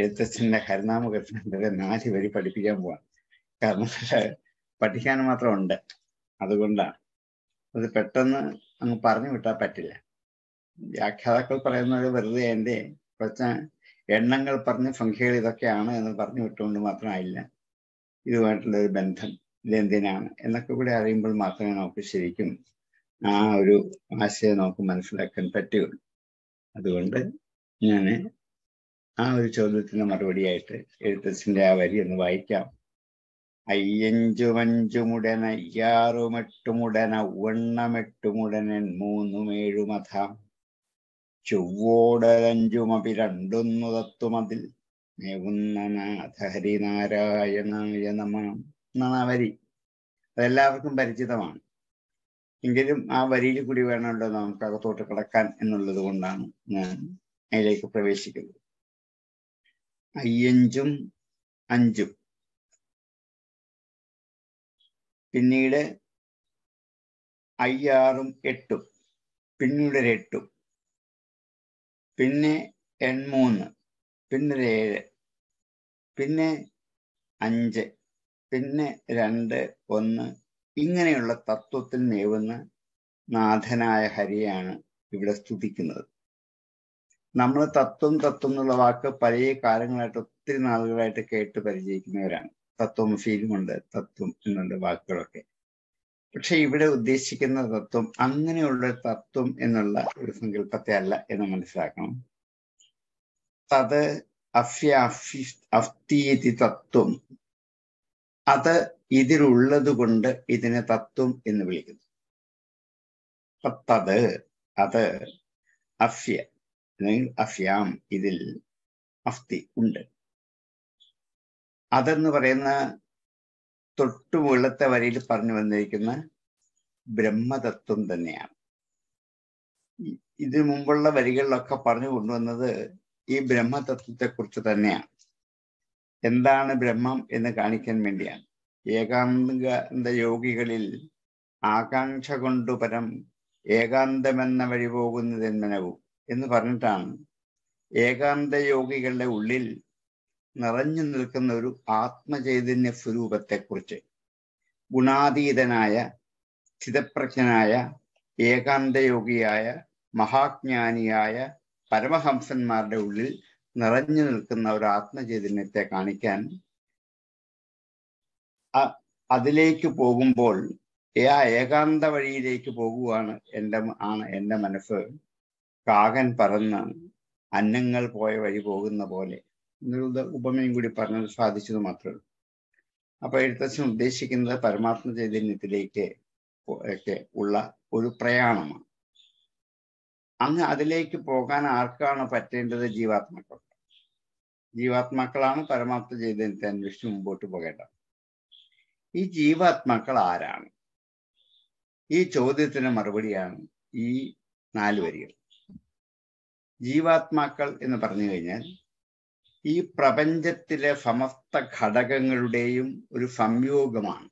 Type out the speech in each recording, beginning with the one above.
എഴുത്തച്ഛൻ്റെ ഹരിനാമ കീർത്തനത്തിൻ്റെ 4 വരി പഠിപ്പിക്കാൻ പോവാണ്. കാരണം പഠിക്കാൻ മാത്രം ഉണ്ട്, അതുകൊണ്ടാണ്. അത് പെട്ടെന്ന് അങ്ങ് പറഞ്ഞു വിട്ടാൽ പറ്റില്ല. വ്യാഖ്യാതാക്കൾ പറയുന്നത് വെറുതെ എൻ്റെ കുറച്ച് എണ്ണങ്ങൾ പറഞ്ഞ് സംഖ്യകൾ ഇതൊക്കെയാണ് എന്ന് പറഞ്ഞു വിട്ടുകൊണ്ട് മാത്രമായില്ല, ഇതുമായിട്ടുള്ള ഒരു ബന്ധം ഇതെന്തിനാണ് എന്നൊക്കെ കൂടി അറിയുമ്പോൾ മാത്രമേ നമുക്ക് ശരിക്കും ആ ഒരു ആശയം നമുക്ക് മനസ്സിലാക്കാൻ പറ്റുകയുള്ളൂ. അതുകൊണ്ട് ഞാൻ ആ ഒരു ചോദ്യത്തിന് മറുപടിയായിട്ട് എഴുത്തച്ഛൻ്റെ ആ വരി ഒന്ന് വായിക്കാം. അയ്യഞ്ചുമഞ്ചുമുടന അയ്യാറുമെട്ടുമുടന ഉവണ്ണമെട്ടുമുടനൻ 3 7 ചൊവ്വോടരഞ്ചുമപി രണ്ടൊന്നു തത്ത്വമതിൽ മേവുന്ന നാഥ ഹരിനാരായണായ നമഃ എന്നാണ് ആ വരി. അതെല്ലാവർക്കും പരിചിതമാണ്. എങ്കിലും ആ വരിയിൽ കൂടി വേണമല്ലോ നമുക്ക് അകത്തോട്ട് കിടക്കാൻ എന്നുള്ളത് കൊണ്ടാണ് ഞാൻ അതിലേക്ക് പ്രവേശിക്കുന്നത്. അയ്യഞ്ചും അഞ്ചും, പിന്നീട് 6 6 8, പിന്നീട് 8, പിന്നെ 3, പിന്നെ 7, പിന്നെ 5, പിന്നെ 2 1, ഇങ്ങനെയുള്ള തത്വത്തിൽ മേവുന്ന നാഥനായ ഹരിയാണ് ഇവിടെ സ്തുതിക്കുന്നത്. നമ്മൾ തത്വം തത്വം എന്നുള്ള വാക്ക് പല കാലങ്ങളായിട്ട് ഒത്തിരി നാളുകളായിട്ട് കേട്ട് പരിചയിക്കുന്നവരാണ്. തത്വം ഫീലുമുണ്ട്, തത്വം എന്നുള്ള വാക്കുകളൊക്കെ. പക്ഷെ ഇവിടെ ഉദ്ദേശിക്കുന്ന തത്വം അങ്ങനെയുള്ള തത്വം എന്നുള്ള ഒരു സങ്കല്പത്തെ അല്ല എന്ന് മനസ്സിലാക്കണം. തത് അഫ്തീതി തത്വം, അത് ഇതിലുള്ളത് കൊണ്ട് ഇതിനെ തത്വം എന്ന് വിളിക്കുന്നു. തത് അത് അഫ്യ അല്ലെങ്കിൽ അഫ്യാം, ഇതിൽ അഫ്തി ഉണ്ട്. അതെന്ന് പറയുന്ന തൊട്ടുമുള്ളത്തെ വരിയിൽ പറഞ്ഞു വന്നിരിക്കുന്ന ബ്രഹ്മതത്വം തന്നെയാണ്. ഇതിനു മുമ്പുള്ള വരികളിലൊക്കെ പറഞ്ഞു കൊണ്ടുവന്നത് ഈ ബ്രഹ്മതത്വത്തെക്കുറിച്ച് തന്നെയാണ്. എന്താണ് ബ്രഹ്മം എന്ന് കാണിക്കാൻ വേണ്ടിയാണ്. ഏകാന്ത യോഗികളിൽ ആകാംക്ഷ കൊണ്ടു പരം ഏകാന്തമെന്ന വഴി പോകുന്നതെന്മനവും എന്ന് പറഞ്ഞിട്ടാണ് ഏകാന്ത യോഗികളുടെ ഉള്ളിൽ നിറഞ്ഞു നിൽക്കുന്ന ഒരു ആത്മചൈതന്യ സ്വരൂപത്തെക്കുറിച്ച്, ഗുണാതീതനായ സ്ഥിതപ്രജ്ഞനായ ഏകാന്തയോഗിയായ മഹാജ്ഞാനിയായ പരമഹംസന്മാരുടെ ഉള്ളിൽ നിറഞ്ഞു നിൽക്കുന്ന ഒരു ആത്മചൈതന്യത്തെ കാണിക്കാൻ, അതിലേക്ക് പോകുമ്പോൾ ആ ഏകാന്ത വഴിയിലേക്ക് പോകുവാണ് എൻ്റെ മനസ്സ് കാകൻ പറന്ന് അന്നങ്ങൾ പോയ വഴി പോകുന്ന പോലെ ഉപമയും കൂടി പറഞ്ഞത് സാധിച്ചത് മാത്രമേ ഉള്ളൂ. അപ്പൊ എഴുത്തച്ഛൻ ഉദ്ദേശിക്കുന്നത് പരമാത്മ ചൈതന്യത്തിലേക്ക് ഒക്കെ ഉള്ള ഒരു പ്രയാണമാണ്. അങ്ങ് അതിലേക്ക് പോകാൻ ആർക്കാണ് പറ്റേണ്ടത്? ജീവാത്മാക്കളാണ് പരമാത്മ ചൈതന്യത്തെ അന്വേഷിച്ച് മുമ്പോട്ട് പോകേണ്ടത്. ഈ ജീവാത്മാക്കൾ ആരാണ്? ഈ ചോദ്യത്തിന് മറുപടിയാണ് ഈ 4 വരികൾ. ജീവാത്മാക്കൾ എന്ന് പറഞ്ഞു കഴിഞ്ഞാൽ ഈ പ്രപഞ്ചത്തിലെ സമസ്ത ഘടകങ്ങളുടെയും ഒരു സംയോഗമാണ്.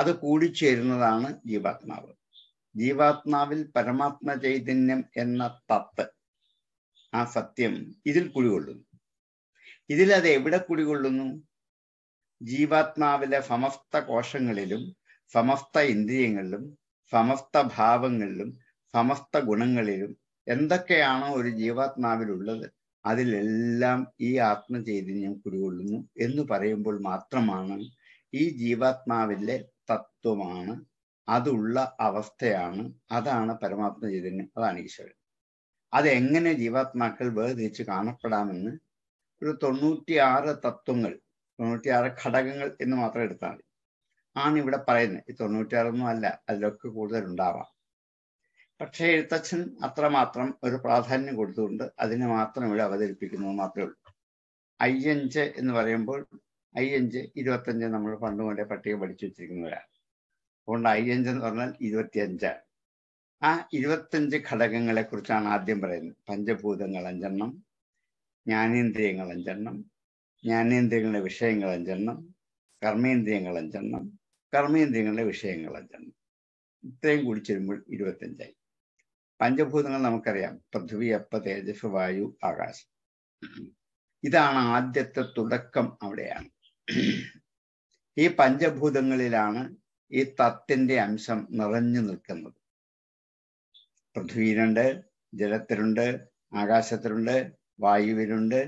അത് കൂടിച്ചേരുന്നതാണ് ജീവാത്മാവ്. ജീവാത്മാവിൽ പരമാത്മ ചൈതന്യം എന്ന തത്ത്, ആ സത്യം ഇതിൽ കുടികൊള്ളുന്നു. ഇതിലത് എവിടെ കുടികൊള്ളുന്നു? ജീവാത്മാവിലെ സമസ്ത കോശങ്ങളിലും സമസ്ത ഇന്ദ്രിയങ്ങളിലും സമസ്ത ഭാവങ്ങളിലും സമസ്ത ഗുണങ്ങളിലും എന്തൊക്കെയാണോ ഒരു ജീവാത്മാവിലുള്ളത് അതിലെല്ലാം ഈ ആത്മചൈതന്യം കുടികൊള്ളുന്നു എന്ന് പറയുമ്പോൾ മാത്രമാണ് ഈ ജീവാത്മാവിലെ തത്വമാണ്, അതുള്ള അവസ്ഥയാണ്, അതാണ് പരമാത്മ ചൈതന്യം, അതാണ് ഈശ്വരൻ. അതെങ്ങനെ ജീവാത്മാക്കൾ വേർതിരിച്ച് കാണപ്പെടാമെന്ന് ഒരു 96 തത്വങ്ങൾ, 96 ഘടകങ്ങൾ എന്ന് മാത്രം എടുത്താൽ മതി ആണ് ഇവിടെ പറയുന്നത്. 96 ഒന്നും അല്ല, അതിലൊക്കെ കൂടുതൽ ഉണ്ടാവാം. പക്ഷേ എഴുത്തച്ഛൻ അത്രമാത്രം ഒരു പ്രാധാന്യം കൊടുത്തുകൊണ്ട് അതിനെ മാത്രം ഇവിടെ അവതരിപ്പിക്കുന്നത് മാത്രമേ ഉള്ളൂ. 5 5 എന്ന് പറയുമ്പോൾ 5 25 നമ്മൾ പണ്ട് മുതലേ പട്ടിക പഠിച്ചു വെച്ചിരിക്കുന്നവരാണ്. അതുകൊണ്ട് 5 5 എന്ന് പറഞ്ഞാൽ 25. ആ 25 ഘടകങ്ങളെ കുറിച്ചാണ് ആദ്യം പറയുന്നത്. പഞ്ചഭൂതങ്ങൾ 5 എണ്ണം, ജ്ഞാനേന്ദ്രിയങ്ങൾ 5 എണ്ണം, ജ്ഞാനേന്ദ്രിയങ്ങളുടെ വിഷയങ്ങൾ 5 എണ്ണം, കർമ്മേന്ദ്രിയങ്ങൾ 5 എണ്ണം, കർമ്മേന്ദ്രിയങ്ങളുടെ വിഷയങ്ങൾ 5 എണ്ണം. ഇത്രയും കൂടി ചേരുമ്പോൾ 25. പഞ്ചഭൂതങ്ങൾ നമുക്കറിയാം, പൃഥ്വി, അപ്പ, തേജസ്, വായു, ആകാശം. ഇതാണ് ആദ്യത്തെ തുടക്കം. അവിടെയാണ് ഈ പഞ്ചഭൂതങ്ങളിലാണ് ഈ തത്തിന്റെ അംശം നിറഞ്ഞു നിൽക്കുന്നത്. പൃഥ്വിയിലുണ്ട്, ജലത്തിലുണ്ട്, ആകാശത്തിലുണ്ട്, വായുവിലുണ്ട്,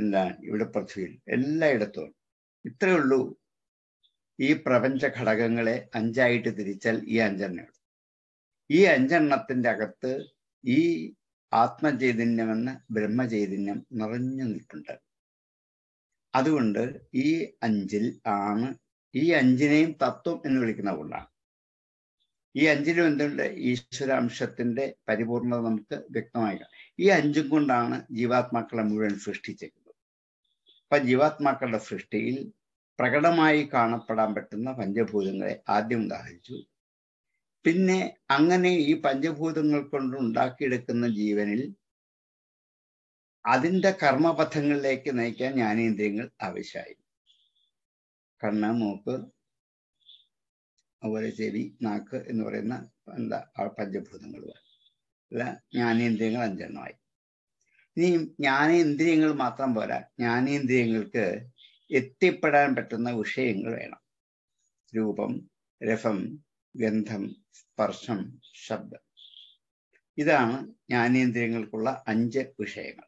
എന്താണ് ഇവിടെ പൃഥ്വിയിൽ എല്ലായിടത്തും. ഇത്രയേ ഉള്ളൂ. ഈ പ്രപഞ്ച ഘടകങ്ങളെ അഞ്ചായിട്ട് തിരിച്ചാൽ ഈ അഞ്ചെണ്ണ, ഈ അഞ്ചെണ്ണത്തിന്റെ അകത്ത് ഈ ആത്മചൈതന്യമെന്ന ബ്രഹ്മചൈതന്യം നിറഞ്ഞു നിൽക്കുന്നുണ്ട്. അതുകൊണ്ട് ഈ അഞ്ചിൽ ആണ്, ഈ അഞ്ചിനെയും തത്വം എന്ന് വിളിക്കുന്ന കൊണ്ടാണ്. ഈ അഞ്ചിലും എന്തുണ്ട്? ഈശ്വരാംശത്തിന്റെ പരിപൂർണത നമുക്ക് വ്യക്തമായി കാണാം. ഈ അഞ്ചും കൊണ്ടാണ് ജീവാത്മാക്കളെ മുഴുവൻ സൃഷ്ടിച്ചേക്കുന്നത്. അപ്പൊ ജീവാത്മാക്കളുടെ സൃഷ്ടിയിൽ പ്രകടമായി കാണപ്പെടാൻ പറ്റുന്ന പഞ്ചഭൂതങ്ങളെ ആദ്യം ഉദാഹരിച്ചു. പിന്നെ അങ്ങനെ ഈ പഞ്ചഭൂതങ്ങൾ കൊണ്ട് ഉണ്ടാക്കിയെടുക്കുന്ന ജീവനിൽ അതിൻ്റെ കർമ്മപഥങ്ങളിലേക്ക് നയിക്കാൻ ജ്ഞാനേന്ദ്രിയങ്ങൾ ആവശ്യമായി. കണ്ണ്, മൂക്ക്, അതുപോലെ ചെവി, നാക്ക് എന്ന് പറയുന്ന പഞ്ചഭൂതങ്ങൾ അല്ല, ജ്ഞാനേന്ദ്രിയങ്ങൾ അഞ്ചെണ്ണമായി. ഇനി ജ്ഞാനേന്ദ്രിയങ്ങൾ മാത്രം പോരാ, ജ്ഞാനേന്ദ്രിയങ്ങൾക്ക് എത്തിപ്പെടാൻ പറ്റുന്ന വിഷയങ്ങൾ വേണം. രൂപം, രസം, ഗന്ധം, സ്പർശം, ശബ്ദം, ഇതാണ് ജ്ഞാനേന്ദ്രിയങ്ങൾക്കുള്ള അഞ്ച് വിഷയങ്ങൾ.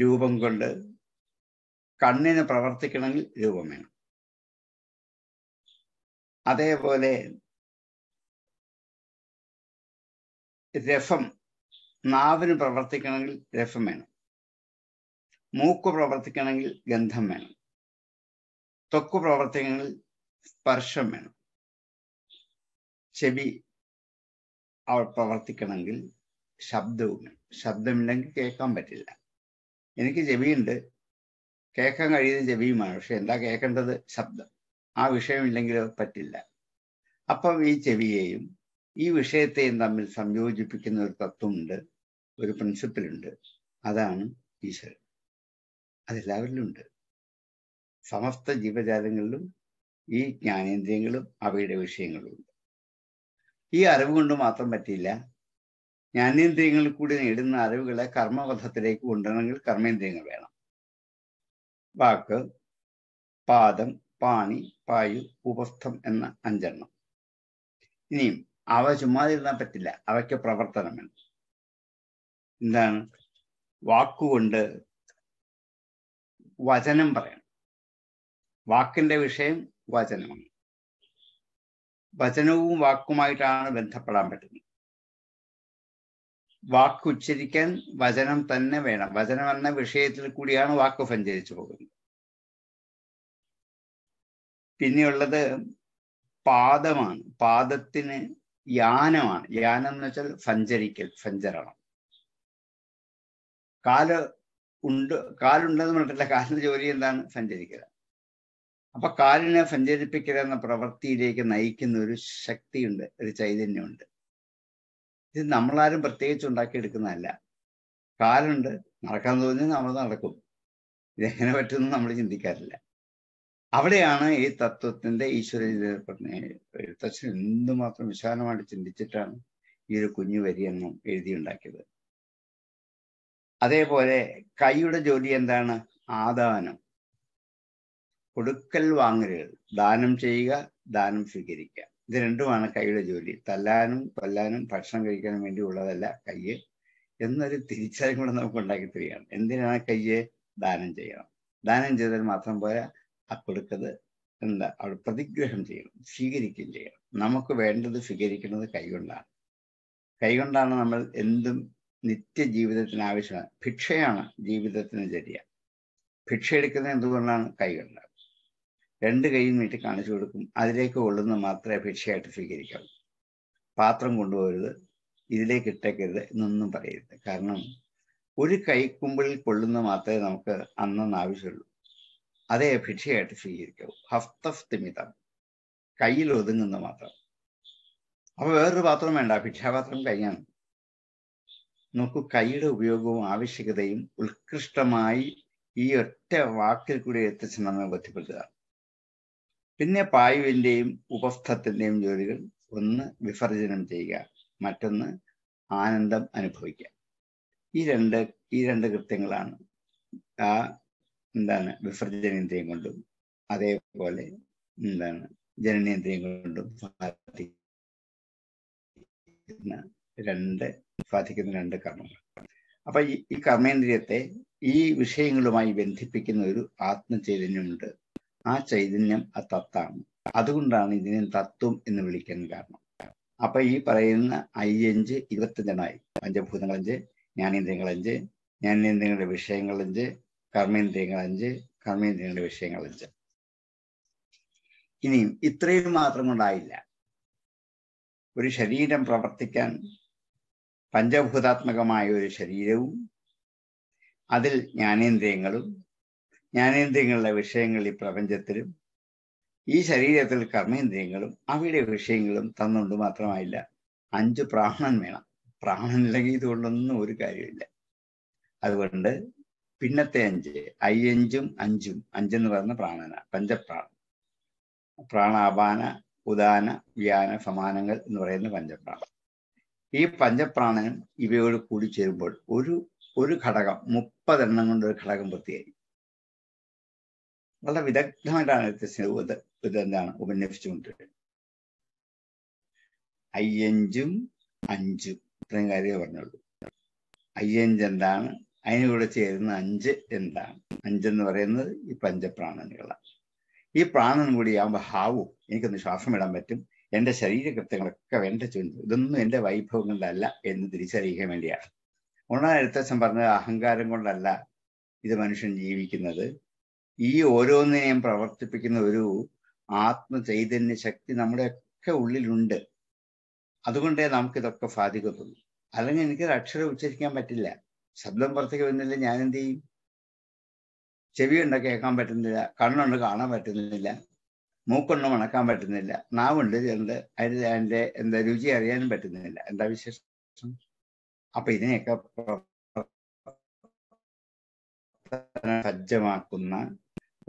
രൂപം കൊണ്ട് കണ്ണിന് പ്രവർത്തിക്കണമെങ്കിൽ രൂപം വേണം. അതേപോലെ രസം, നാവിന് പ്രവർത്തിക്കണമെങ്കിൽ രസം വേണം. മൂക്ക് പ്രവർത്തിക്കണമെങ്കിൽ ഗന്ധം വേണം. തൊക്ക് പ്രവർത്തിക്കണമെങ്കിൽ സ്പർശം വേണം. ചെവി അവൾ പ്രവർത്തിക്കണമെങ്കിൽ ശബ്ദവും വേണം. ശബ്ദമില്ലെങ്കിൽ കേൾക്കാൻ പറ്റില്ല. എനിക്ക് ചെവിയുണ്ട്, കേൾക്കാൻ കഴിയുന്ന ചെവിയുമാണ്. പക്ഷെ എന്താ കേൾക്കേണ്ടത്? ശബ്ദം. ആ വിഷയമില്ലെങ്കിലോ പറ്റില്ല. അപ്പം ഈ ചെവിയെയും ഈ വിഷയത്തെയും തമ്മിൽ സംയോജിപ്പിക്കുന്ന ഒരു തത്വമുണ്ട്, ഒരു പ്രിൻസിപ്പിളുണ്ട്. അതാണ് ഈശ്വരൻ. അതെല്ലാവരിലും ഉണ്ട്. സമസ്ത ജീവജാലങ്ങളിലും ഈ ജ്ഞാനേന്ദ്രിയങ്ങളും അവയുടെ വിഷയങ്ങളും ഉണ്ട്. ഈ അറിവ് കൊണ്ട് മാത്രം പറ്റില്ല. ജ്ഞാനേന്ദ്രിയങ്ങളിൽ കൂടി നേടുന്ന അറിവുകളെ കർമ്മപഥത്തിലേക്ക് കൊണ്ടുവരണമെങ്കിൽ കർമ്മേന്ദ്രിയങ്ങൾ വേണം. വാക്ക്, പാദം, പാണി, പായു, ഉപസ്ഥം എന്ന അഞ്ചെണ്ണം. ഇനിയും അവ ചുമ്മാതിരുന്നാൽ പറ്റില്ല. അവയ്ക്ക് പ്രവർത്തനം വേണം. എന്താണ്? വാക്കുകൊണ്ട് വചനം പറയണം. വാക്കിന്റെ വിഷയം വചനമാണ്. വചനവും വാക്കുമായിട്ടാണ് ബന്ധപ്പെടാൻ പറ്റുന്നത്. വാക്ക് ഉച്ചരിക്കാൻ വചനം തന്നെ വേണം. വചനം എന്ന വിഷയത്തിൽ കൂടിയാണ് വാക്ക് സഞ്ചരിച്ചു പോകുന്നത്. പിന്നെയുള്ളത് പാദമാണ്. പാദത്തിന് യാനമാണ്. യാനം എന്ന് വെച്ചാൽ സഞ്ചരിക്കൽ, സഞ്ചരണം. കാലുണ്ടെന്ന് പറഞ്ഞിട്ടില്ല. കാലിന്റെ ജോലി എന്താണ്? സഞ്ചരിക്കുക. അപ്പൊ കാലിനെ സഞ്ചരിപ്പിക്കുക എന്ന പ്രവൃത്തിയിലേക്ക് നയിക്കുന്ന ഒരു ശക്തിയുണ്ട്, ഒരു ചൈതന്യമുണ്ട്. ഇത് നമ്മളാരും പ്രത്യേകിച്ച് ഉണ്ടാക്കിയെടുക്കുന്നതല്ല. കാലുണ്ട്, നടക്കാൻ തോന്നി നമ്മൾ നടക്കും. ഇതെങ്ങനെ പറ്റുമെന്ന് നമ്മൾ ചിന്തിക്കാറില്ല. അവിടെയാണ് ഈ തത്വത്തിന്റെ ഈശ്വര എഴുത്തച്ഛൻ എന്തുമാത്രം വിശാലമായിട്ട് ചിന്തിച്ചിട്ടാണ് ഈ ഒരു കുഞ്ഞു വരിയെന്നും എഴുതിയുണ്ടാക്കിയത്. അതേപോലെ കൈയുടെ ജോലി എന്താണ്? ആദാനം, കൊടുക്കൽ വാങ്ങലുകൾ, ദാനം ചെയ്യുക, ദാനം സ്വീകരിക്കുക. ഇത് രണ്ടുമാണ് കൈയുടെ ജോലി. തല്ലാനും കൊല്ലാനും ഭക്ഷണം കഴിക്കാനും വേണ്ടി ഉള്ളതല്ല കയ്യ് എന്നൊരു തിരിച്ചറിവ് കൂടെ നമുക്ക് ഉണ്ടാക്കി തരികയാണ്. എന്തിനാണ് കയ്യെ? ദാനം ചെയ്യണം. ദാനം ചെയ്താൽ മാത്രം പോരാ, ആ കൊടുക്കത് അവിടെ പ്രതിഗ്രഹം ചെയ്യണം, സ്വീകരിക്കുകയും ചെയ്യണം. നമുക്ക് വേണ്ടത് സ്വീകരിക്കുന്നത് കൈകൊണ്ടാണ്. കൈകൊണ്ടാണ് നമ്മൾ എന്തും നിത്യജീവിതത്തിന് ആവശ്യമാണ്. ഭിക്ഷയാണ് ജീവിതത്തിന് ചര്യ. ഭിക്ഷ എടുക്കുന്നത് എന്തുകൊണ്ടാണ്? കൈകൊണ്ട്. രണ്ട് കൈയും നീട്ടി കാണിച്ചു കൊടുക്കും. അതിലേക്ക് കൊള്ളുന്നത് മാത്രമേ ഭിക്ഷയായിട്ട് സ്വീകരിക്കാവൂ. പാത്രം കൊണ്ടുപോകരുത്, ഇതിലേക്ക് ഇട്ടേക്കരുത് എന്നൊന്നും പറയരുത്. കാരണം ഒരു കൈക്കുമ്പിളിൽ കൊള്ളുന്നത് മാത്രമേ നമുക്ക് അന്നൊന്ന് ആവശ്യമുള്ളൂ. അതേ ഭിക്ഷയായിട്ട് സ്വീകരിക്കാവൂ. ഹസ്തസ്ഥിമിതം, കയ്യിൽ ഒതുങ്ങുന്നത് മാത്രം. അപ്പൊ വേറൊരു പാത്രം വേണ്ട, ഭിക്ഷാപാത്രം കൈയാണ്. നോക്കൂ, കൈയുടെ ഉപയോഗവും ആവശ്യകതയും ഉത്കൃഷ്ടമായി ഈ ഒറ്റ വാക്കിൽ കൂടി എത്തിച്ച് നമ്മെ ബോധ്യപ്പെടുത്തുക. പിന്നെ പായുവിൻ്റെയും ഉപസ്ഥത്തിൻ്റെയും ജോലികൾ: ഒന്ന് വിസർജനം ചെയ്യുക, മറ്റൊന്ന് ആനന്ദം അനുഭവിക്കുക. ഈ രണ്ട് കൃത്യങ്ങളാണ് ആ എന്താണ് വിസർജനേന്ദ്രിയം കൊണ്ടും അതേപോലെ എന്താണ് ജനനേന്ദ്രിയം കൊണ്ടും സാധിക്കുന്ന രണ്ട് കർമ്മങ്ങൾ. അപ്പൊ ഈ കർമ്മേന്ദ്രിയത്തെ ഈ വിഷയങ്ങളുമായി ബന്ധിപ്പിക്കുന്ന ഒരു ആത്മചൈതന്യമുണ്ട്. ആ ചൈതന്യം ആ തത്താണ്. അതുകൊണ്ടാണ് ഇതിനെ തത്വം എന്ന് വിളിക്കാൻ കാരണം. അപ്പൊ ഈ പറയുന്ന 5, 25 പഞ്ചഭൂതങ്ങളഞ്ച്, ജ്ഞാനേന്ദ്രിയങ്ങളഞ്ച്, ജ്ഞാനേന്ദ്രിയങ്ങളുടെ വിഷയങ്ങളഞ്ച്, കർമ്മേന്ദ്രിയങ്ങളഞ്ച്, കർമ്മേന്ദ്രിയങ്ങളുടെ വിഷയങ്ങളഞ്ച്. ഇനിയും ഇത്രയും മാത്രം കൊണ്ടായില്ല. ഒരു ശരീരം പ്രവർത്തിക്കാൻ പഞ്ചഭൂതാത്മകമായ ഒരു ശരീരവും അതിൽ ജ്ഞാനേന്ദ്രിയങ്ങളും ജ്ഞാനേന്ദ്രിയങ്ങളുടെ വിഷയങ്ങൾ ഈ പ്രപഞ്ചത്തിലും ഈ ശരീരത്തിൽ കർമ്മേന്ദ്രിയങ്ങളും അവയുടെ വിഷയങ്ങളും തന്നുകൊണ്ട് മാത്രമായില്ല, 5 പ്രാണൻ വേണം. പ്രാണനില്ലെങ്കിൽ ഇതുകൊണ്ടൊന്നും ഒരു കാര്യമില്ല. അതുകൊണ്ട് പിന്നത്തെ 5 എന്ന് പറയുന്ന പ്രാണനാണ്, പഞ്ചപ്രാണൻ. പ്രാണാപാന, ഉദാന, വ്യാന, സമാനങ്ങൾ എന്ന് പറയുന്ന പഞ്ചപ്രാണൻ. ഈ പഞ്ചപ്രാണനും ഇവയോട് കൂടി ചേരുമ്പോൾ ഒരു ഘടകം 30 കൊണ്ട് ഒരു ഘടകം പൂർത്തിയായി. വളരെ വിദഗ്ധമായിട്ടാണ് ഇതെന്താണ് ഉപന്യസിച്ചുകൊണ്ടിരിക്കുന്നത്. 5, 5 ഇത്രയും കാര്യമേ പറഞ്ഞുള്ളൂ. 5 എന്താണ്, അതിനൂടെ ചേരുന്ന 5 എന്താണ്? 5 പറയുന്നത് ഈ പഞ്ചപ്രാണനുകളാണ്. ഈ പ്രാണൻ കൂടിയാകുമ്പോൾ ഹാവും, എനിക്കൊന്ന് ശ്വാസം ഇടാൻ പറ്റും, എൻ്റെ ശരീരകൃത്യങ്ങളൊക്കെ വേണ്ട ചുണ്ട്, ഇതൊന്നും എൻ്റെ വൈഭവം കൊണ്ടല്ല എന്ന് തിരിച്ചറിയിക്കാൻ വേണ്ടിയാണ്. ഉണർത്തച്ഛൻ പറഞ്ഞത് അഹങ്കാരം കൊണ്ടല്ല ഇത് മനുഷ്യൻ ജീവിക്കുന്നത്. ഈ ഓരോന്നിനെയും പ്രവർത്തിപ്പിക്കുന്ന ഒരു ആത്മചൈതന്യ ശക്തി നമ്മുടെയൊക്കെ ഉള്ളിലുണ്ട്. അതുകൊണ്ടേ നമുക്കിതൊക്കെ സാധിക്കത്തുള്ളൂ. അല്ലെങ്കിൽ എനിക്കൊരു അക്ഷരം ഉച്ചരിക്കാൻ പറ്റില്ല, ശബ്ദം പുറത്തേക്ക് വരുന്നില്ല, ഞാനെന്ത് ചെയ്യും? ചെവി കൊണ്ട് കേൾക്കാൻ പറ്റുന്നില്ല, കണ്ണുകൊണ്ട് കാണാൻ പറ്റുന്നില്ല, മൂക്കൊണ്ട് മണക്കാൻ പറ്റുന്നില്ല, നാവുണ്ട് അതിൻ്റെ എന്താ രുചി അറിയാനും പറ്റുന്നില്ല. എന്താ വിശേഷം? അപ്പൊ ഇതിനെയൊക്കെ സജ്ജമാക്കുന്ന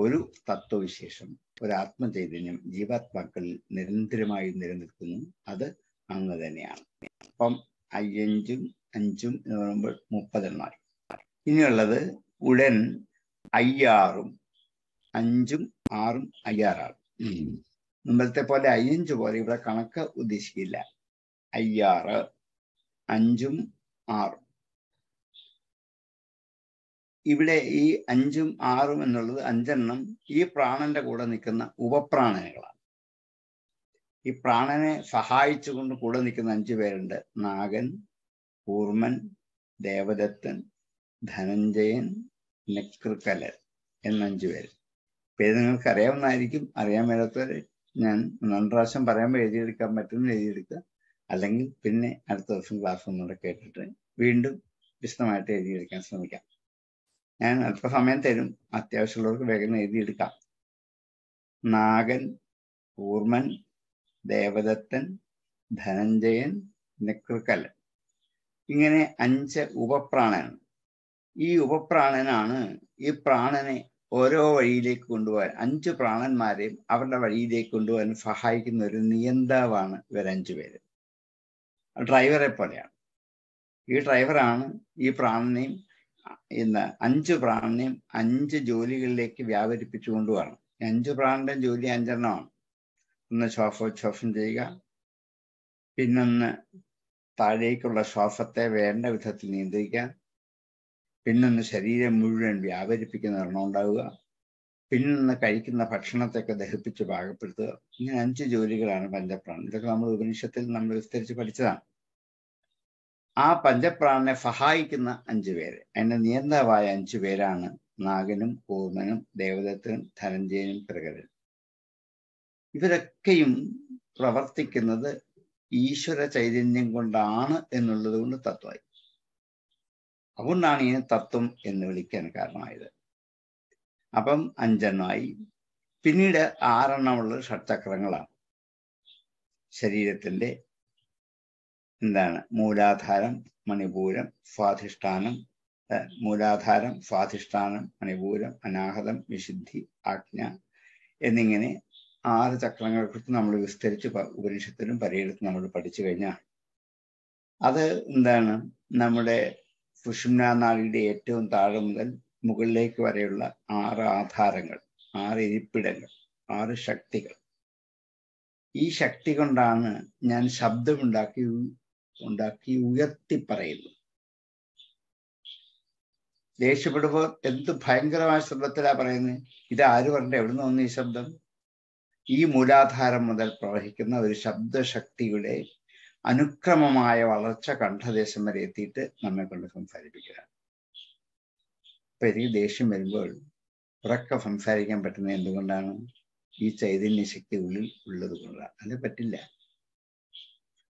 ഒരു തത്വവിശേഷം, ഒരു ആത്മചൈതന്യം ജീവാത്മാക്കളിൽ നിരന്തരമായി നിലനിൽക്കുന്നു. അത് അങ്ങ് തന്നെയാണ്. അപ്പം 5, 5 എന്ന് പറയുമ്പോൾ 30. ഇനിയുള്ളത് ഉടൻ 5, 6 ആണ്. മുമ്പത്തെ പോലെ 5 പോലെ ഇവിടെ കണക്ക് ഉദ്ദേശിക്കില്ല. 5, 6, 5, 6 ഇവിടെ ഈ 5, 6 എന്നുള്ളത് 5 ഈ പ്രാണന്റെ കൂടെ നിൽക്കുന്ന ഉപപ്രാണനകളാണ്. ഈ പ്രാണനെ സഹായിച്ചുകൊണ്ട് കൂടെ നിൽക്കുന്ന 5 പേരുണ്ട്. നാഗൻ, കൂർമൻ, ദേവദത്തൻ, ധനഞ്ജയൻ, നക്രകലൻ എന്ന 5 പേര് നിങ്ങൾക്ക് അറിയാവുന്നതായിരിക്കും. അറിയാൻ മേലാത്തവരെ ഞാൻ 2 പറയുമ്പോൾ എഴുതിയെടുക്കാൻ പറ്റുമെന്ന് എഴുതിയെടുക്കുക. അല്ലെങ്കിൽ പിന്നെ അടുത്ത ദിവസം ക്ലാസ് ഒന്നുകൂടെ കേട്ടിട്ട് വീണ്ടും വിശദമായിട്ട് എഴുതിയെടുക്കാൻ ശ്രമിക്കാം. ഞാൻ അല്പസമയം തരും, അത്യാവശ്യമുള്ളവർക്ക് വേഗം എഴുതിയെടുക്കാം. നാഗൻ, കൂർമൻ, ദേവദത്തൻ, ധനഞ്ജയൻ, നക്രകലൻ, ഇങ്ങനെ 5 ഉപപ്രാണനാണ്. ഈ ഉപപ്രാണനാണ് ഈ പ്രാണനെ ഓരോ വഴിയിലേക്ക് കൊണ്ടുപോകാൻ, 5 പ്രാണന്മാരെയും അവരുടെ വഴിയിലേക്ക് കൊണ്ടുപോകാൻ സഹായിക്കുന്ന ഒരു നിയന്താവാണ് ഇവർ 5 ഡ്രൈവറെ പോലെയാണ്. ഈ ഡ്രൈവറാണ് ഈ പ്രാണനെയും ഇന്ന് 5 ജോലികളിലേക്ക് വ്യാപരിപ്പിച്ചു കൊണ്ടുപോകണം. 5 ജോലി 5 ഒന്ന് ശ്വാസോച്ഛ്വാസം ചെയ്യുക, പിന്നൊന്ന് താഴേക്കുള്ള ശ്വാസത്തെ വേണ്ട വിധത്തിൽ നിയന്ത്രിക്കുക, പിന്നൊന്ന് ശരീരം മുഴുവൻ വ്യാപരിപ്പിക്കുന്ന എണ്ണം ഉണ്ടാവുക, പിന്നൊന്ന് കഴിക്കുന്ന ഭക്ഷണത്തെയൊക്കെ ദഹിപ്പിച്ച് പാകപ്പെടുത്തുക. ഇങ്ങനെ 5 ജോലികളാണ് പഞ്ചപ്രാണൻ. ഇതൊക്കെ നമ്മൾ ഉപനിഷത്തിൽ നമ്മൾ വിസ്തരിച്ച് പഠിച്ചതാണ്. ആ പഞ്ചപ്രാണനെ സഹായിക്കുന്ന 5 അതിൻ്റെ നിയന്താവായ 5 നാഗനും, കൂർമനും, ദേവദത്തനും, ധനഞ്ജയനും, പ്രകരനും. ഇവരൊക്കെയും പ്രവർത്തിക്കുന്നത് ഈശ്വര ചൈതന്യം കൊണ്ടാണ് എന്നുള്ളത് കൊണ്ട് തത്വമായി. അതുകൊണ്ടാണ് ഇതിനെ തത്വം എന്ന് വിളിക്കാൻ കാരണമായത്. അപ്പം 5 പിന്നീട് 6 ഷഡ്ചക്രങ്ങളാണ്. ശരീരത്തിൻ്റെ എന്താണ് മൂലാധാരം, മണിപൂരം, സ്വാധിഷ്ഠാനം, മൂലാധാരം, സ്വാധിഷ്ഠാനം, മണിപൂരം, അനാഹതം, വിശുദ്ധി, ആജ്ഞ എന്നിങ്ങനെ 6 ചക്രങ്ങളെ കുറിച്ച് നമ്മൾ വിസ്തരിച്ച് ഉപനിഷത്തിലും പരയിടത്ത് നമ്മൾ പഠിച്ചു കഴിഞ്ഞാൽ അത് എന്താണ് നമ്മുടെ സുഷുമ്നാനാളിയുടെ ഏറ്റവും താഴെ മുതൽ മുകളിലേക്ക് വരെയുള്ള 6 ആധാരങ്ങൾ, 6 ഇരിപ്പിടങ്ങൾ, 6 ശക്തികൾ. ഈ ശക്തി കൊണ്ടാണ് ഞാൻ ശബ്ദമുണ്ടാക്കി ഉയർത്തി പറയുന്നു. ദേഷ്യപ്പെടുമ്പോൾ എന്ത് ഭയങ്കരമായ ശബ്ദത്തിലാ പറയുന്നത്. ഇതാര് പറഞ്ഞ, എവിടുന്ന് വന്നു ഈ ശബ്ദം? ഈ മൂലാധാരം മുതൽ പ്രവഹിക്കുന്ന ഒരു ശബ്ദശക്തിയുടെ അനുക്രമമായ വളർച്ച കണ്ഠദേശം വരെ എത്തിയിട്ട് നമ്മെ കൊണ്ട് സംസാരിപ്പിക്കുകയാണ്. അപ്പൊ എനിക്ക് ദേഷ്യം വരുമ്പോൾ ഉറക്കെ സംസാരിക്കാൻ പറ്റുന്നത് എന്തുകൊണ്ടാണ്? ഈ ചൈതന്യശക്തി ഉള്ളിൽ ഉള്ളത് കൊണ്ടാണ്. അത് പറ്റില്ല.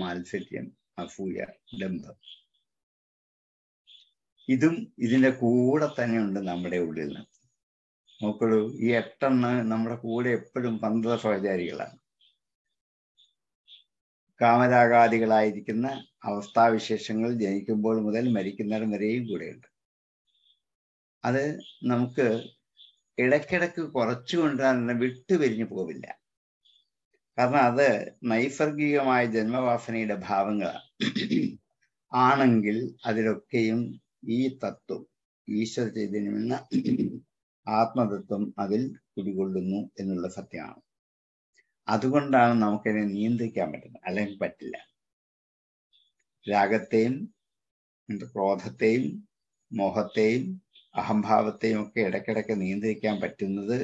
മാത്സര്യം, അസൂയ, ദമ്പം. ഇതും ഇതിൻ്റെ കൂടെ തന്നെയുണ്ട് നമ്മുടെ ഉള്ളിൽ നിന്ന്. നോക്കുള്ളൂ, ഈ 8 നമ്മുടെ കൂടെ എപ്പോഴും പന്ത സഹചാരികളാണ്. കാമരാഗാദികളായിരിക്കുന്ന അവസ്ഥാവിശേഷങ്ങൾ ജനിക്കുമ്പോൾ മുതൽ മരിക്കുന്നവരും വരെയും കൂടെയുണ്ട്. അത് നമുക്ക് ഇടയ്ക്കിടയ്ക്ക് കുറച്ചു കൊണ്ടുവരാൻ വിട്ടുപിരിഞ്ഞു പോവില്ല. കാരണം അത് നൈസർഗികമായ ജന്മവാസനയുടെ ഭാവങ്ങളാണ്. ആണെങ്കിൽ അതിലൊക്കെയും ഈ തത്വം, ഈശ്വര ചൈതന്യമെന്ന ആത്മതത്വം അതിൽ കുടികൊള്ളുന്നു എന്നുള്ള സത്യമാണ്. അതുകൊണ്ടാണ് നമുക്കതിനെ നിയന്ത്രിക്കാൻ പറ്റുന്നത്. അല്ലെങ്കിൽ പറ്റില്ല. രാഗത്തെയും ക്രോധത്തെയും മോഹത്തെയും അഹംഭാവത്തെയും ഒക്കെ ഇടയ്ക്കിടയ്ക്ക് നിയന്ത്രിക്കാൻ പറ്റുന്നത്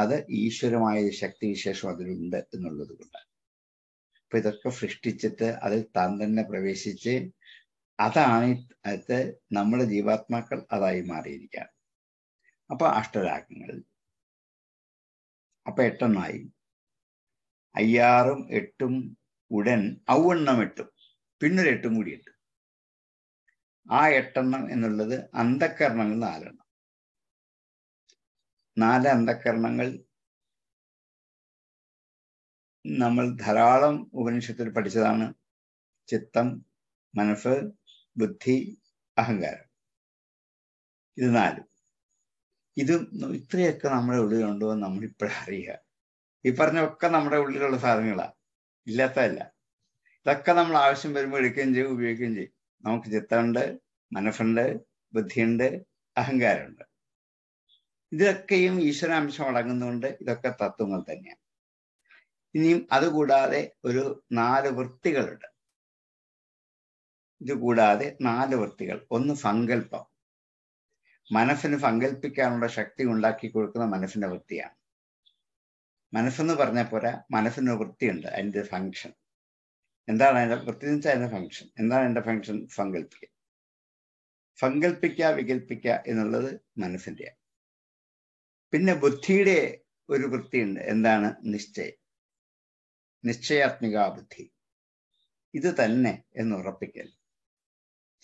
അത് ഈശ്വരമായ ശക്തിവിശേഷം അതിലുണ്ട് എന്നുള്ളത് കൊണ്ടാണ്. അപ്പൊ ഇതൊക്കെ സൃഷ്ടിച്ചിട്ട് അതിൽ താൻ തന്നെ പ്രവേശിച്ച് അതാണ് അത് നമ്മുടെ ജീവാത്മാക്കൾ അതായി മാറിയിരിക്കുകയാണ്. അപ്പൊ അഷ്ടരാഗങ്ങൾ, അപ്പൊ 8 5 6 8 ഉടൻ 1 8 പിന്നൊരു 8 കൂടിയുണ്ട്. ആ 8 എന്നുള്ളത് അന്ധകരണങ്ങൾ 4. 4 അന്ധകരണങ്ങൾ നമ്മൾ ധാരാളം ഉപനിഷത്തിൽ പഠിച്ചതാണ്. ചിത്തം, മനസ്സ്, ബുദ്ധി, അഹങ്കാരം. ഇത് 4. ഇതും ഇത്രയൊക്കെ നമ്മുടെ ഉള്ളിലുണ്ടോ എന്ന് നമ്മളിപ്പോഴറിയുക. ഈ പറഞ്ഞൊക്കെ നമ്മുടെ ഉള്ളിലുള്ള സാധനങ്ങളാണ്, ഇല്ലാത്തതല്ല. ഇതൊക്കെ നമ്മൾ ആവശ്യം വരുമ്പോൾ എടുക്കുകയും ചെയ്യും, ഉപയോഗിക്കുകയും ചെയ്യും. നമുക്ക് ചിത്തമുണ്ട്, മനസ്സുണ്ട്, ബുദ്ധിയുണ്ട്, അഹങ്കാരമുണ്ട്. ഇതൊക്കെയും ഈശ്വരാംശം അടങ്ങുന്നുകൊണ്ട് ഇതൊക്കെ തത്വങ്ങൾ തന്നെയാണ്. ഇനിയും അതുകൂടാതെ ഒരു 4 വൃത്തികളുണ്ട്. ഇതുകൂടാതെ 4 വൃത്തികൾ. ഒന്ന് സങ്കല്പം. മനസ്സിന് സങ്കല്പിക്കാനുള്ള ശക്തി ഉണ്ടാക്കി കൊടുക്കുന്ന മനസ്സിന്റെ വൃത്തിയാണ്. മനസ്സെന്ന് പറഞ്ഞാൽ പോരാ, മനസ്സിന് വൃത്തിയുണ്ട്. അതിൻ്റെ ഫങ്ഷൻ എന്താണ്? അതിൻ്റെ വൃത്തി എന്ന് വെച്ചാൽ അതിൻ്റെ ഫങ്ഷൻ എന്താണ്? എൻ്റെ ഫങ്ഷൻ സങ്കല്പിക്കുക. സങ്കല്പിക്കുക, വികൽപ്പിക്കുക എന്നുള്ളത് മനസ്സിൻ്റെയാണ്. പിന്നെ ബുദ്ധിയുടെ ഒരു വൃത്തിയുണ്ട്. എന്താണ്? നിശ്ചയം. നിശ്ചയാത്മിക ബുദ്ധി. ഇത് തന്നെ എന്ന് ഉറപ്പിക്കൽ.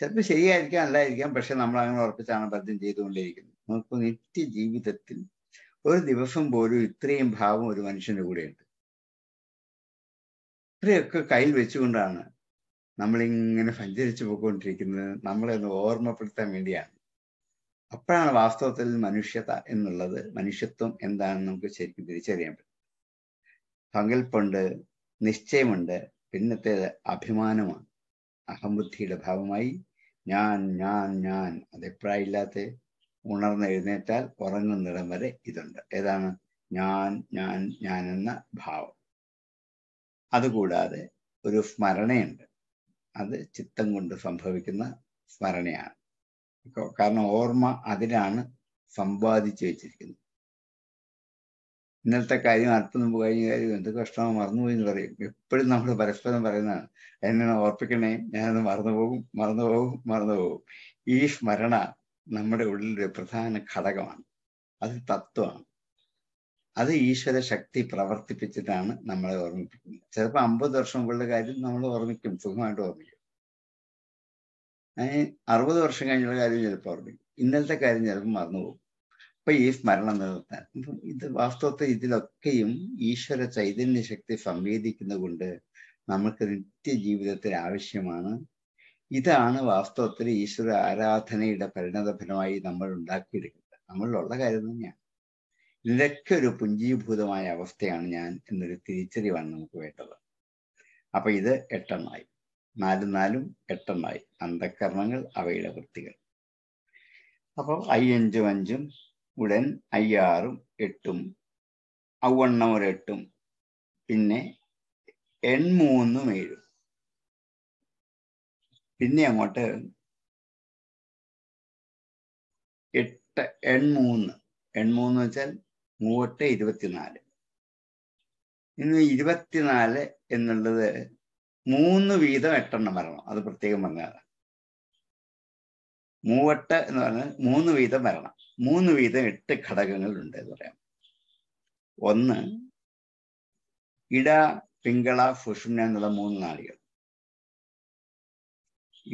ചിലപ്പോൾ ശരിയായിരിക്കാം, അല്ലായിരിക്കാം. പക്ഷെ നമ്മൾ അങ്ങനെ ഉറപ്പിച്ചാണ് പലതും ചെയ്തുകൊണ്ടിരിക്കുന്നത്. നമുക്ക് നിത്യജീവിതത്തിൽ ഒരു ദിവസം പോലും ഇത്രയും ഭാവം ഒരു മനുഷ്യൻ്റെ കൂടെയുണ്ട്. ഇത്രയൊക്കെ കയ്യിൽ വെച്ചുകൊണ്ടാണ് നമ്മളിങ്ങനെ സഞ്ചരിച്ചു പോയിക്കൊണ്ടിരിക്കുന്നത്. നമ്മളെന്ന് ഓർമ്മപ്പെടുത്താൻ വേണ്ടിയാണ്. അപ്പോഴാണ് വാസ്തവത്തിൽ മനുഷ്യത എന്നുള്ളത്, മനുഷ്യത്വം എന്താണെന്ന് നമുക്ക് ശരിക്കും തിരിച്ചറിയാൻ പറ്റും. സങ്കല്പമുണ്ട്, നിശ്ചയമുണ്ട്, പിന്നത്തേത് അഭിമാനമാണ്. അഹംബുദ്ധിയുടെ ഭാവമായി ഞാൻ ഞാൻ ഞാൻ അതെപ്പോഴായില്ലാത്ത ഉണർന്നെഴുന്നേറ്റാൽ ഉറങ്ങുന്നിടം വരെ ഇതുണ്ട്. ഏതാണ്? ഞാൻ ഞാൻ ഞാൻ എന്ന ഭാവം. അതുകൂടാതെ ഒരു സ്മരണയുണ്ട്. അത് ചിത്തം കൊണ്ട് സംഭവിക്കുന്ന സ്മരണയാണ്. കാരണം ഓർമ്മ അതിലാണ് സമ്പാദിച്ചു വെച്ചിരിക്കുന്നത്. ഇന്നത്തെ കാര്യം അടുത്ത മുമ്പ് കഴിഞ്ഞ കാര്യം എന്ത് കഷ്ടമാണ് മറന്നുപോയി എന്ന് പറയും. എപ്പോഴും നമ്മൾ പരസ്പരം പറയുന്നതാണ്, എന്നെ ഓർപ്പിക്കണേ, ഞാനത് മറന്നുപോകും. ഈ സ്മരണ നമ്മുടെ ഉള്ളിലൊരു പ്രധാന ഘടകമാണ്. അത് തത്വമാണ്. അത് ഈശ്വര ശക്തി പ്രവർത്തിപ്പിച്ചിട്ടാണ് നമ്മളെ ഓർമ്മിപ്പിക്കുന്നത്. ചിലപ്പോൾ 50 വർഷം മുമ്പുള്ള കാര്യം നമ്മൾ ഓർമ്മിക്കും, സുഖമായിട്ട് ഓർമ്മിക്കും. 60 വർഷം കഴിഞ്ഞുള്ള കാര്യം ചിലപ്പോൾ ഓർമ്മിക്കും. ഇന്നലത്തെ കാര്യം ചിലപ്പോൾ മറന്നുപോകും. അപ്പൊ ഈ സ്മരണം നിലനിർത്താൻ. ഇത് വാസ്തവത്തിൽ ഇതിലൊക്കെയും ഈശ്വര ചൈതന്യ ശക്തി സംവേദിക്കുന്നത് കൊണ്ട് നമുക്ക് നിത്യജീവിതത്തിൽ ആവശ്യമാണ്. ഇതാണ് വാസ്തവത്തിൽ ഈശ്വര ആരാധനയുടെ പരിണതഫലമായി നമ്മൾ ഉണ്ടാക്കിയെടുക്കുന്നത്. നമ്മളിലുള്ള കാര്യം തന്നെയാണ്. ഇതിലൊക്കെ ഒരു പുഞ്ചീഭൂതമായ അവസ്ഥയാണ് ഞാൻ എന്നൊരു തിരിച്ചറിവാണ് നമുക്ക് വേണ്ടത്. അപ്പൊ ഇത് എട്ടെണ്ണായി, 4 4 8 അന്തക്കരണങ്ങൾ അവയുടെ വൃത്തികൾ. അപ്പൊ 5 5 5 ഉടൻ 5 6 8 ഔവണ്ണ 1 8 പിന്നെ 8 3 7 പിന്നെ അങ്ങോട്ട് 8 8 3 8 3 വെച്ചാൽ 3 8 24 ഇന്ന് 24 എന്നുള്ളത് 3 വീതം 8 വരണം. അത് പ്രത്യേകം പറഞ്ഞതാണ്. 3 8 എന്ന് പറഞ്ഞാൽ 3 വീതം വരണം. 3 വീതം 8 ഘടകങ്ങളുണ്ട് എന്ന് പറയാം. 1 ഇട പിങ്കള ഫുഷുമ്ന എന്നുള്ള 3 നാളികൾ.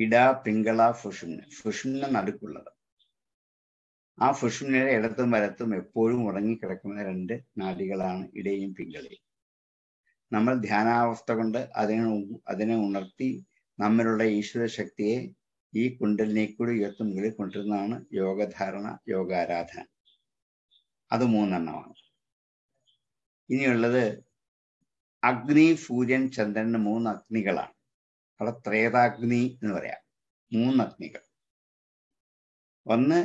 ഇട പിങ്കള ഫുഷുമ്ന, ഫുഷുമ്ന നടുക്കുള്ളത്. ആ ഫുഷുമ്നയുടെ ഇടത്തും വലത്തും എപ്പോഴും ഉറങ്ങിക്കിടക്കുന്ന 2 നാടികളാണ് ഇടയും പിങ്കളയും. നമ്മൾ ധ്യാനാവസ്ഥ കൊണ്ട് അതിനെ ഉണർത്തി നമ്മളുള്ള ഈശ്വര ശക്തിയെ ഈ കുണ്ടലിനേക്കൂടി ഉയർത്തും മുകളിൽ കൊണ്ടിരുന്നതാണ് യോഗധാരണ, യോഗാരാധന. അത് 3 എണ്ണമാണ്. ഇനിയുള്ളത് അഗ്നി, സൂര്യൻ, ചന്ദ്രന് 3 അഗ്നികളാണ്. അവിടെ ത്രേതാഗ്നി എന്ന് പറയാം. 3 അഗ്നികൾ. 1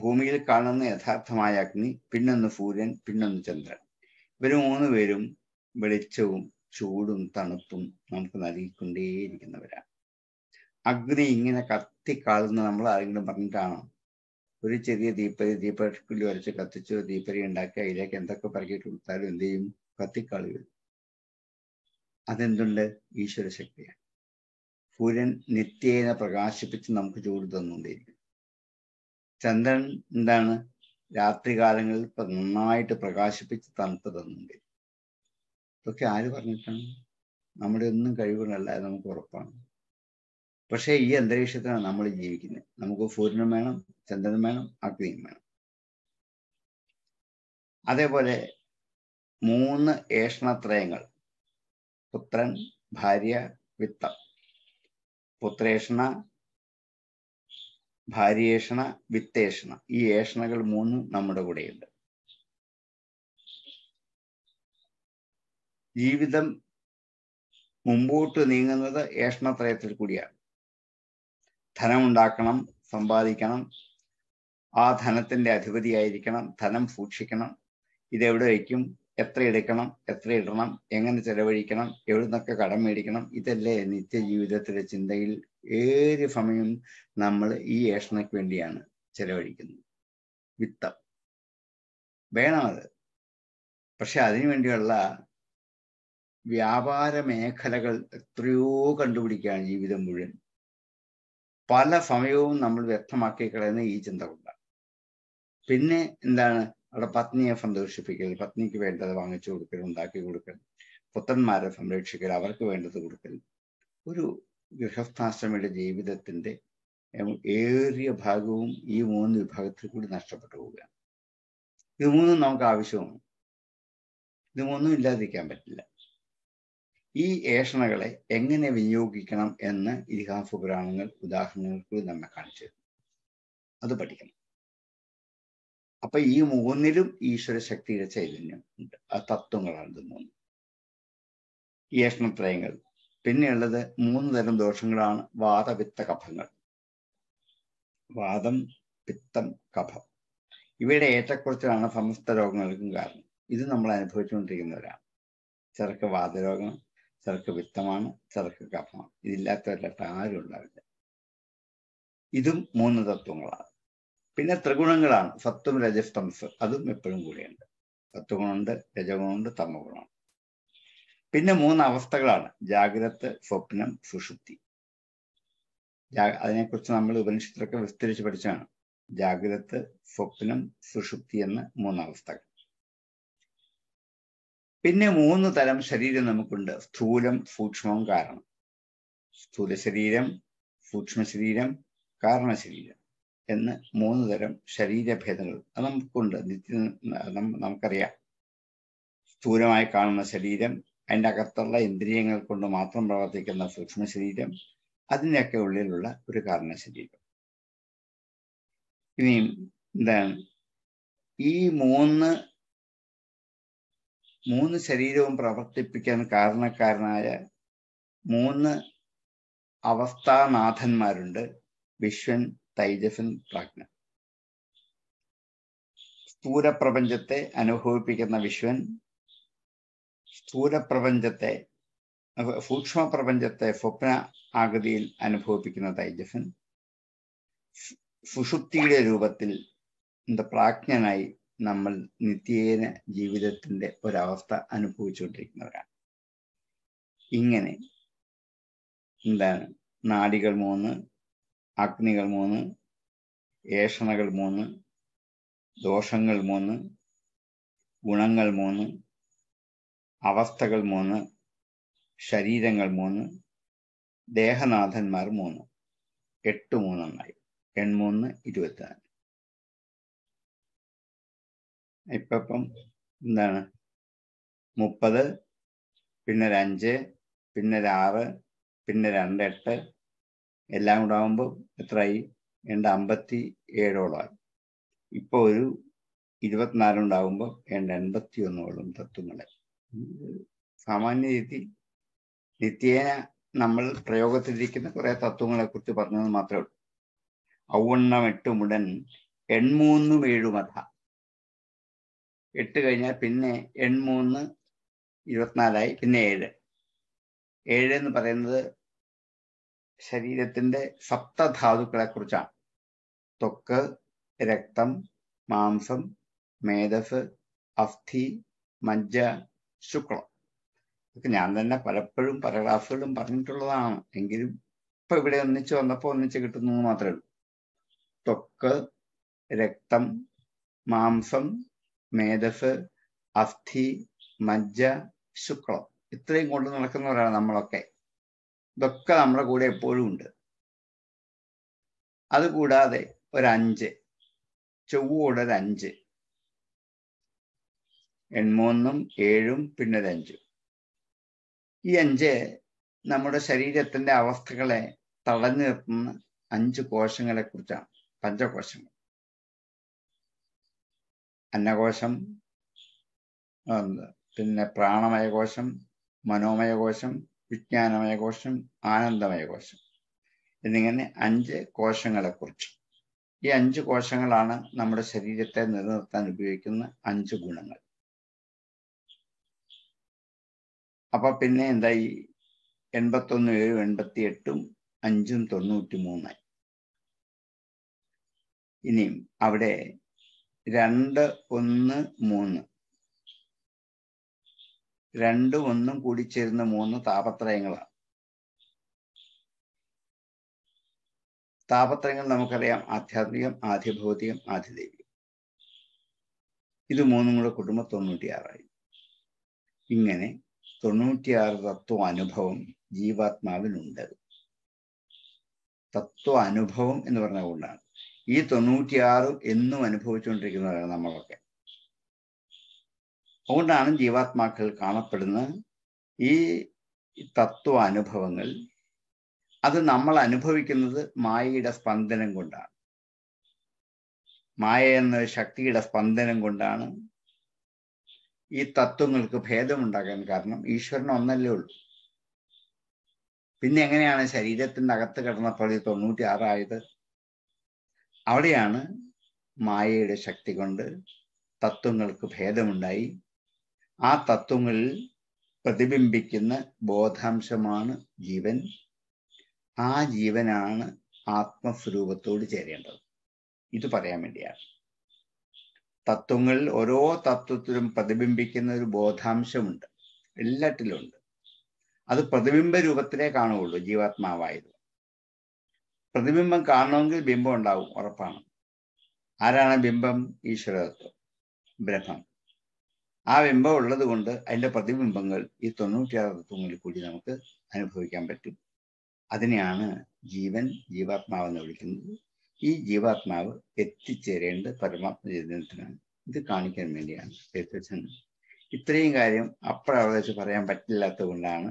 ഭൂമിയിൽ കാണുന്ന യഥാർത്ഥമായ അഗ്നി, പിന്നൊന്ന് സൂര്യൻ, പിന്നൊന്ന് ചന്ദ്രൻ. ഇവർ 3 പേരും വെളിച്ചവും ചൂടും തണുപ്പും നമുക്ക് നൽകിക്കൊണ്ടേയിരിക്കുന്നവരാണ്. അഗ്നി ഇങ്ങനെ കത്തിക്കാളുന്ന നമ്മൾ ആരെങ്കിലും പറഞ്ഞിട്ടാണോ? ഒരു ചെറിയ ദീപക്കുള്ളി വരച്ച് കത്തിച്ച് ദീപരി ഉണ്ടാക്കി അതിലേക്ക് എന്തൊക്കെ പറക്കിയിട്ട് കൊടുത്താലും എന്ത് ചെയ്യും? കത്തിക്കാളുകൾ. അതെന്തുണ്ട്? ഈശ്വര ശക്തിയാണ്. സൂര്യൻ നിത്യേന പ്രകാശിപ്പിച്ച് നമുക്ക് ചൂട് തന്നുകൊണ്ടേയിരിക്കും. ചന്ദ്രൻ എന്താണ്? രാത്രികാലങ്ങളിൽ നന്നായിട്ട് പ്രകാശിപ്പിച്ച് തണുപ്പ് തന്നുകൊണ്ടിരിക്കും. ഇതൊക്കെ ആര് പറഞ്ഞിട്ടാണ്? നമ്മുടെ ഒന്നും കഴിവുകളല്ല, നമുക്ക് ഉറപ്പാണ്. പക്ഷേ ഈ അന്തരീക്ഷത്തിലാണ് നമ്മൾ ജീവിക്കുന്നത്. നമുക്ക് സൂര്യനും വേണം, ചന്ദ്രനും വേണം, അഗ്നിയും വേണം. അതേപോലെ 3 ഏഷണത്രയങ്ങൾ, പുത്രൻ, ഭാര്യ, വിത്തം. പുത്രേഷണ, ഭാര്യേഷണ, വിത്തേഷണ. ഈ ഏഷണകൾ 3 നമ്മുടെ കൂടെയുണ്ട്. ജീവിതം മുമ്പോട്ട് നീങ്ങുന്നത് ഏഷണത്രയത്തിൽ കൂടിയാണ്. ധനമുണ്ടാക്കണം, സമ്പാദിക്കണം, ആ ധനത്തിൻ്റെ അധിപതിയായിരിക്കണം, ധനം സൂക്ഷിക്കണം, ഇതെവിടെ വയ്ക്കും, എത്ര എടുക്കണം, എത്ര ഇടണം, എങ്ങനെ ചെലവഴിക്കണം, എവിടെ നിന്നൊക്കെ കടം മേടിക്കണം, ഇതല്ലേ നിത്യജീവിതത്തിലെ ചിന്തയിൽ ഏത് സമയം നമ്മൾ ഈ ഏഷണയ്ക്ക് വേണ്ടിയാണ് ചെലവഴിക്കുന്നത്. വിത്തം വേണമത്. പക്ഷെ അതിനുവേണ്ടിയുള്ള വ്യാപാര മേഖലകൾ എത്രയോ കണ്ടുപിടിക്കുകയാണ് ജീവിതം മുഴുവൻ. പല സമയവും നമ്മൾ വ്യക്തമാക്കി കളയുന്ന ഈ ചിന്ത കൊണ്ടാണ്. പിന്നെ എന്താണ്? അവിടെ പത്നിയെ സന്തോഷിപ്പിക്കൽ, പത്നിക്ക് വേണ്ടത് വാങ്ങിച്ചു കൊടുക്കൽ, ഉണ്ടാക്കി കൊടുക്കൽ, പുത്രന്മാരെ സംരക്ഷിക്കൽ, അവർക്ക് വേണ്ടത് കൊടുക്കൽ. ഒരു ഗൃഹസ്ഥാശ്രമയുടെ ജീവിതത്തിൻ്റെ ഏറിയ ഭാഗവും ഈ 3 വിഭാഗത്തിൽ കൂടി നഷ്ടപ്പെട്ടു പോവുകയാണ്. ഇത് 3 നമുക്ക് ആവശ്യമാണ്. ഇത് 3 ഇല്ലാതിരിക്കാൻ പറ്റില്ല. ഈ ഏഷണകളെ എങ്ങനെ വിനിയോഗിക്കണം എന്ന് ഇതിഹാസ പുരാണങ്ങൾ ഉദാഹരണങ്ങൾക്ക് നമ്മെ കാണിച്ചു തരും. അത് പഠിക്കണം. അപ്പൊ ഈ 3ലും ഈശ്വര ശക്തിയുടെ ചൈതന്യം ഉണ്ട്. ആ തത്വങ്ങളാണ് ഇത് 3 ഏഷണത്രയങ്ങൾ. പിന്നെയുള്ളത് 3 തരം ദോഷങ്ങളാണ്. വാതപിത്ത കഫങ്ങൾ. വാതം, പിത്തം, കഫം. ഇവയുടെ ഏറ്റക്കുറച്ചിലാണ് സമസ്ത രോഗങ്ങൾക്കും കാരണം. ഇത് നമ്മൾ അനുഭവിച്ചുകൊണ്ടിരിക്കുന്നവരാണ്. ചിലർക്ക് വാതരോഗം, ചിലർക്ക് പിത്തമാണ്, ചിലർക്ക് കഫമാണ്. ഇതില്ലാത്തവരില്ലാത്ത ആരും ഉണ്ടാവില്ല. ഇതും 3 തത്വങ്ങളാണ്. പിന്നെ ത്രിഗുണങ്ങളാണ്. സത്വം, രജസ്, തമസ്. അതും എപ്പോഴും കൂടെയുണ്ട്. സത്വഗുണമുണ്ട്, രജഗുണമുണ്ട്, തമഗുണമുണ്ട്. പിന്നെ 3 അവസ്ഥകളാണ്. ജാഗ്രത്, സ്വപ്നം, സുഷുപ്തി. അതിനെക്കുറിച്ച് നമ്മൾ ഉപനിഷത്തിലൊക്കെ വിസ്തരിച്ച് പഠിച്ചാണ്. ജാഗ്രത്, സ്വപ്നം, സുഷുപ്തി എന്ന 3 അവസ്ഥകൾ. പിന്നെ 3 തരം ശരീരം നമുക്കുണ്ട്. സ്ഥൂലം, സൂക്ഷ്മവും, കാരണം. സ്ഥൂല ശരീരം, സൂക്ഷ്മ ശരീരം, കാരണ ശരീരം. എന്ന് മൂന്ന് തരം ശരീരഭേദങ്ങൾ അത് നമുക്കുണ്ട്. നമുക്കറിയാം, സ്ഥൂലമായി കാണുന്ന ശരീരം, അതിൻ്റെ അകത്തുള്ള ഇന്ദ്രിയങ്ങൾ കൊണ്ട് മാത്രം പ്രവർത്തിക്കുന്ന സൂക്ഷ്മ ശരീരം, അതിൻ്റെയൊക്കെ ഉള്ളിലുള്ള ഒരു കാരണ ശരീരം. ഇനിയും എന്താണ് ഈ മൂന്ന് ശരീരവും പ്രവർത്തിപ്പിക്കാൻ കാരണക്കാരനായ മൂന്ന് അവസ്ഥാനാഥന്മാരുണ്ട്: വിശ്വൻ, തൈജസൻ, പ്രാജ്ഞൻ. സ്ഥൂലപ്രപഞ്ചത്തെ അനുഭവിപ്പിക്കുന്ന വിശ്വൻ, സ്ഥൂലപ്രപഞ്ചത്തെ സൂക്ഷ്മ പ്രപഞ്ചത്തെ സ്വപ്ന ആകൃതിയിൽ അനുഭവിപ്പിക്കുന്ന തൈജസൻ, സുഷുപ്തിയുടെ രൂപത്തിൽ പ്രാജ്ഞനായി നമ്മൾ നിത്യേന ജീവിതത്തിൻ്റെ ഒരവസ്ഥ അനുഭവിച്ചുകൊണ്ടിരിക്കുന്നവരാണ്. ഇങ്ങനെ എന്താണ് നാഡികൾ 3, അഗ്നികൾ 3, ഏഷണകൾ 3, ദോഷങ്ങൾ 3, ഗുണങ്ങൾ 3, അവസ്ഥകൾ 3, ശരീരങ്ങൾ 3, ദേഹനാഥന്മാർ 3, 8 3 23 24. ഇപ്പം എന്താണ് 30, പിന്നെ 5, പിന്നെ 6, പിന്നെ 28, എല്ലാം കൂടെ ആകുമ്പോൾ എത്രയായി? 57ഓളമായി. ഇപ്പോൾ ഒരു 24 81ഓളം തത്വങ്ങളെ സാമാന്യ രീതി നിത്യേന നമ്മൾ പ്രയോഗത്തിലിരിക്കുന്ന കുറേ തത്വങ്ങളെക്കുറിച്ച് പറഞ്ഞത് മാത്രമേ ഉള്ളൂ. ഔവണ്ണം 8 മുടൻ 83 7 മത. 8 കഴിഞ്ഞാൽ പിന്നെ 83 24ആയി, പിന്നെ 7 എന്ന് പറയുന്നത് ശരീരത്തിൻ്റെ സപ്തധാതുക്കളെ കുറിച്ചാണ്. ത്വക്ക്, രക്തം, മാംസം, മേധസ്, അസ്ഥി, മജ്ജ, ശുക്ലം. ഇതൊക്കെ ഞാൻ തന്നെ പലപ്പോഴും പല ക്ലാസ്സുകളും പറഞ്ഞിട്ടുള്ളതാണ്. എങ്കിലും ഇപ്പം ഇവിടെ ഒന്നിച്ച് വന്നപ്പോൾ ഒന്നിച്ച് കിട്ടുന്നു മാത്രമേ ഉള്ളൂ. ത്വക്ക്, രക്തം, മാംസം, മേധസ്, അസ്ഥി, മജ്ജ, ശുക്ലം ഇത്രയും കൊണ്ട് നടക്കുന്നവരാണ് നമ്മളൊക്കെ. ഇതൊക്കെ നമ്മുടെ കൂടെ എപ്പോഴും ഉണ്ട്. അതുകൂടാതെ 5 ചൊവ്വോടെ 5 83 7 പിന്നെ 5. ഈ 5 നമ്മുടെ ശരീരത്തിൻ്റെ അവസ്ഥകളെ തടഞ്ഞു നിർത്തുന്ന 5 കോശങ്ങളെ കുറിച്ചാണ്. പഞ്ചകോശങ്ങൾ: അന്നകോശം, പിന്നെ പ്രാണമയ കോശം, മനോമയ കോശം, വിജ്ഞാനമയ കോശം, ആനന്ദമയ കോശം എന്നിങ്ങനെ 5 കോശങ്ങളെക്കുറിച്ച്. ഈ 5 കോശങ്ങളാണ് നമ്മുടെ ശരീരത്തെ നിലനിർത്താൻ ഉപയോഗിക്കുന്ന 5 ഗുണങ്ങൾ. അപ്പം പിന്നെ എന്തായി? 81 7 88 5 93 ആയി. ഇനിയും അവിടെ 2 1 3 2 1 കൂടി ചേരുന്ന 3 താപത്രയങ്ങളാണ്. താപത്രയങ്ങൾ നമുക്കറിയാം: ആധ്യാത്മികം, ആധിഭൗതികം, ആധിദൈവികം. ഇത് 3 കൂടെ കുടുംബം 96ആയി. ഇങ്ങനെ 96 തത്വ അനുഭവം ജീവാത്മാവിനുണ്ട്. തത്വ അനുഭവം എന്ന് പറഞ്ഞ കൊണ്ടാണ് ഈ 96 എന്നും അനുഭവിച്ചുകൊണ്ടിരിക്കുന്നവരാണ് നമ്മളൊക്കെ. അതുകൊണ്ടാണ് ജീവാത്മാക്കൾ കാണപ്പെടുന്ന ഈ തത്വ അനുഭവങ്ങൾ. അത് നമ്മൾ അനുഭവിക്കുന്നത് മായയുടെ സ്പന്ദനം കൊണ്ടാണ്. മായ എന്ന ശക്തിയുടെ സ്പന്ദനം കൊണ്ടാണ് ഈ തത്വങ്ങൾക്ക് ഭേദമുണ്ടാകാൻ കാരണം. ഈശ്വരൻ ഒന്നല്ലേ ഉള്ളൂ. പിന്നെ എങ്ങനെയാണ് ശരീരത്തിൻ്റെ അകത്ത് കിടന്നപ്പോൾ 96 ആയത്? അവിടെയാണ് മായയുടെ ശക്തി കൊണ്ട് തത്വങ്ങൾക്ക് ഭേദമുണ്ടായി. ആ തത്വങ്ങളിൽ പ്രതിബിംബിക്കുന്ന ബോധാംശമാണ് ജീവൻ. ആ ജീവനാണ് ആത്മസ്വരൂപത്തോട് ചേരേണ്ടത്. ഇത് പറയാൻ വേണ്ടിയാണ്. തത്വങ്ങളിൽ ഓരോ തത്വത്തിലും പ്രതിബിംബിക്കുന്ന ഒരു ബോധാംശമുണ്ട്, എല്ലാറ്റിലും ഉണ്ട്. അത് പ്രതിബിംബ രൂപത്തിലേ കാണുകയുള്ളൂ. ജീവാത്മാവായത് പ്രതിബിംബം കാണണമെങ്കിൽ ബിംബം ഉണ്ടാവും, ഉറപ്പാണ്. ആരാണ് ബിംബം? ഈശ്വരതത്വം, ബ്രഹ്മം. ആ ബിംബം ഉള്ളത് കൊണ്ട് അതിൻ്റെ പ്രതിബിംബങ്ങൾ ഈ 96 തത്വങ്ങളിൽ കൂടി നമുക്ക് അനുഭവിക്കാൻ പറ്റും. അതിനെയാണ് ജീവൻ, ജീവാത്മാവെന്ന് വിളിക്കുന്നത്. ഈ ജീവാത്മാവ് എത്തിച്ചേരേണ്ടത് പരമാത്മചൈതന്യത്തിനാണ്. ഇത് കാണിക്കാൻ വേണ്ടിയാണ് എത്തിച്ചത്. ഇത്രയും കാര്യം അപ്പോഴവിടെ വെച്ച് പറയാൻ പറ്റില്ലാത്തത് കൊണ്ടാണ്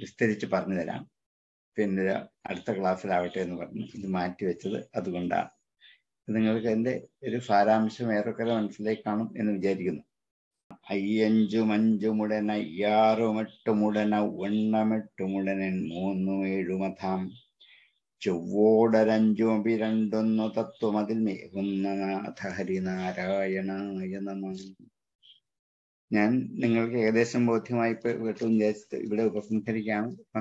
വിസ്തരിച്ച് പറഞ്ഞു തരാം, പിന്നെ അടുത്ത ക്ലാസ്സിലാവട്ടെ എന്ന് പറഞ്ഞ് ഇത് മാറ്റിവെച്ചത് അതുകൊണ്ടാണ്. നിങ്ങൾക്ക് എൻ്റെ ഒരു സാരാംശം ഏറെക്കുറെ മനസ്സിലേക്ക് കാണും എന്ന് വിചാരിക്കുന്നു. അയ്യഞ്ചുമഞ്ചുമുടന അയ്യാറുമെട്ടുമുടന ഒണ്ണമെട്ടുമുടനൻ മൂന്നു ഏഴുമതാം ചൊവ്വോടരഞ്ചുമി രണ്ടൊന്നു തത്ത്വമതിൽ മേവുന്ന നാഥ ഹരിനാരായണായ നമഃ. ഞാൻ നിങ്ങൾക്ക് ഏകദേശം ബോധ്യമായി കേട്ടു വിചാരിച്ചിട്ട് ഇവിടെ ഉപസംഹരിക്കാം.